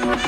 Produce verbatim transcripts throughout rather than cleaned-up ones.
I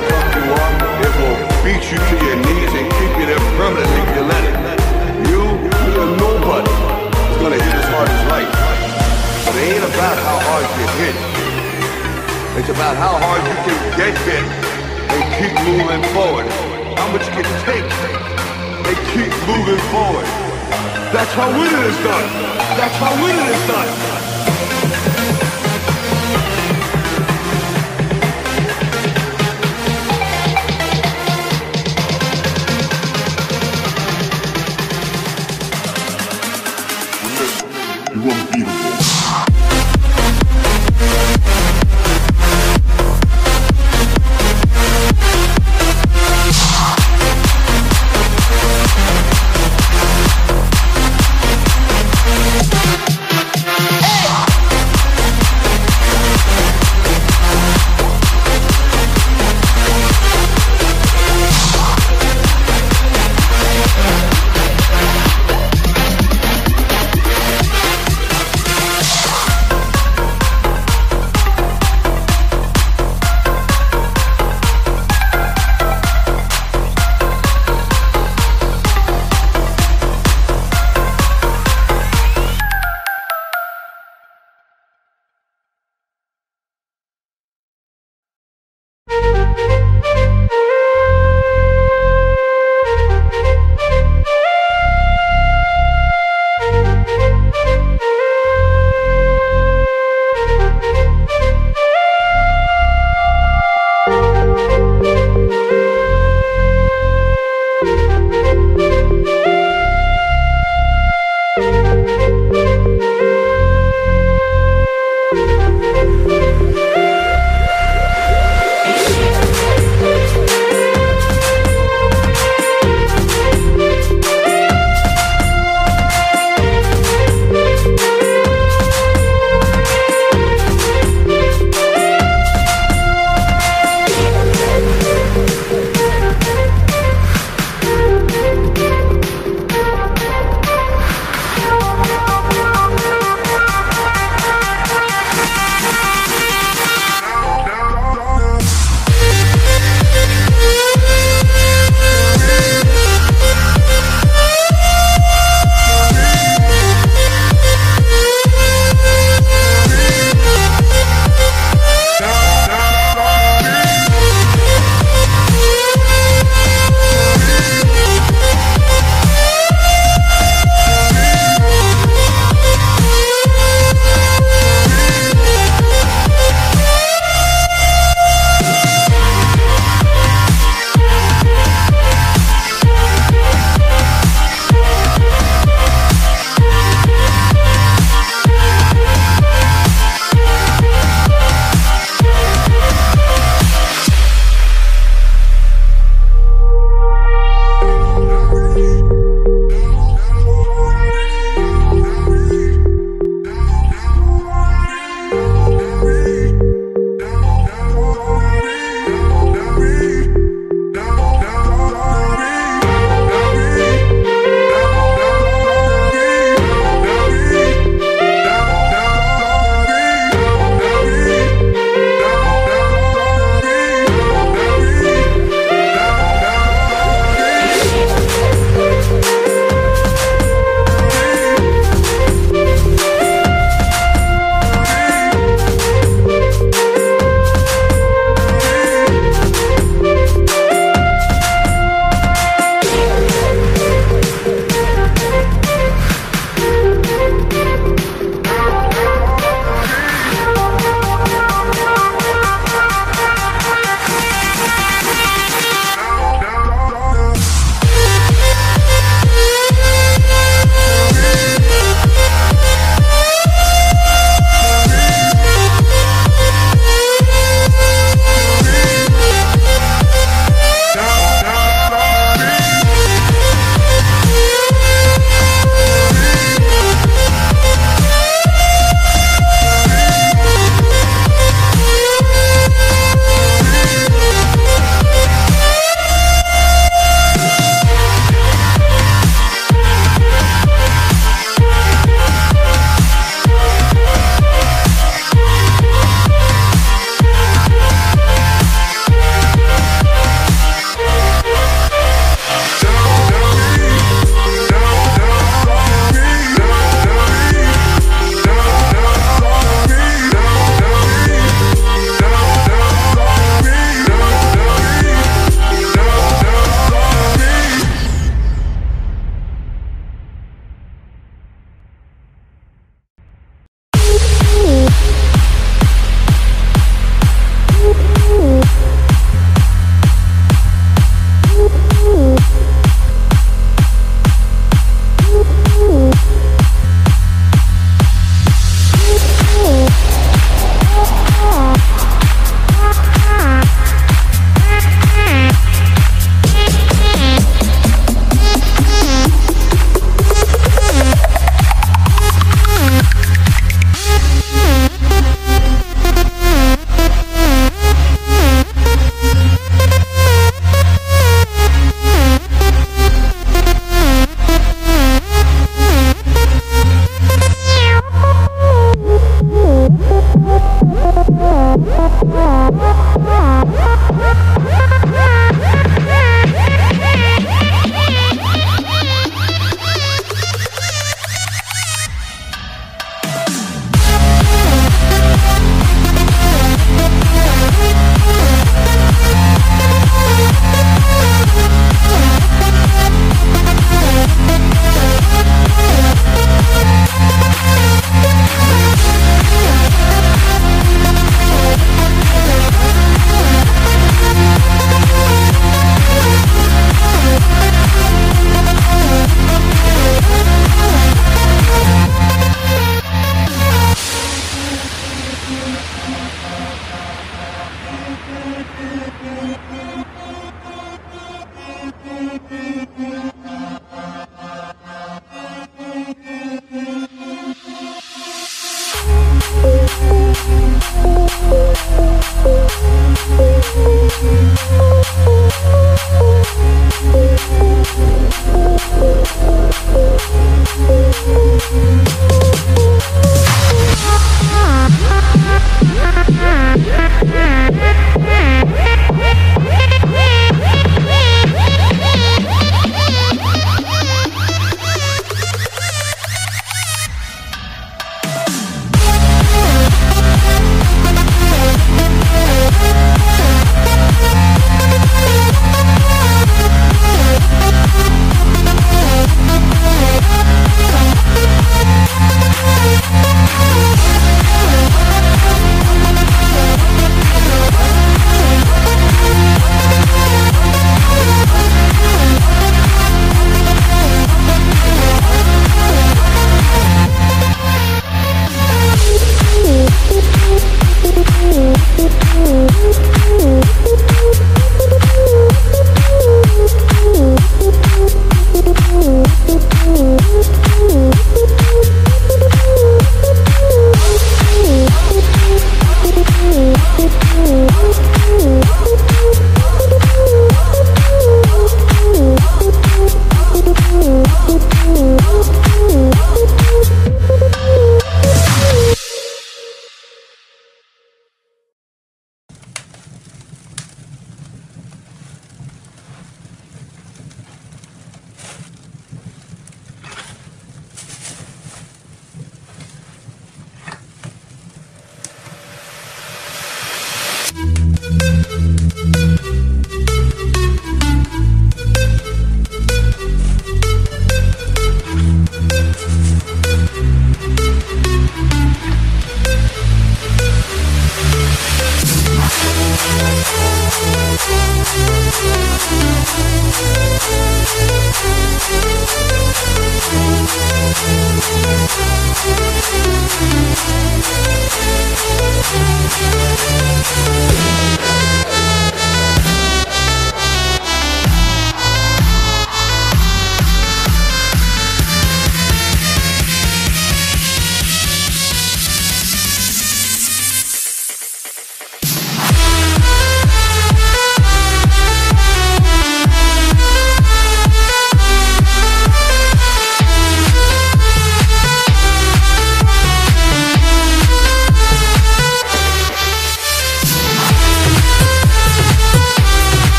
the fuck you are, it will beat you to your knees and keep you there permanently if you let it. You, you're nobody. It's gonna hit as hard as life. But it ain't about how hard you hit. It's about how hard you can get hit and keep moving forward. How much you can take and keep moving forward. That's how winning is done. That's how winning is done. We'll be right back.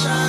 Thank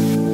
you.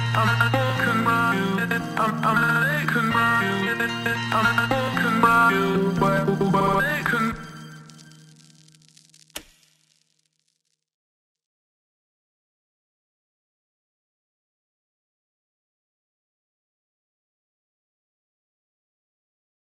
I'm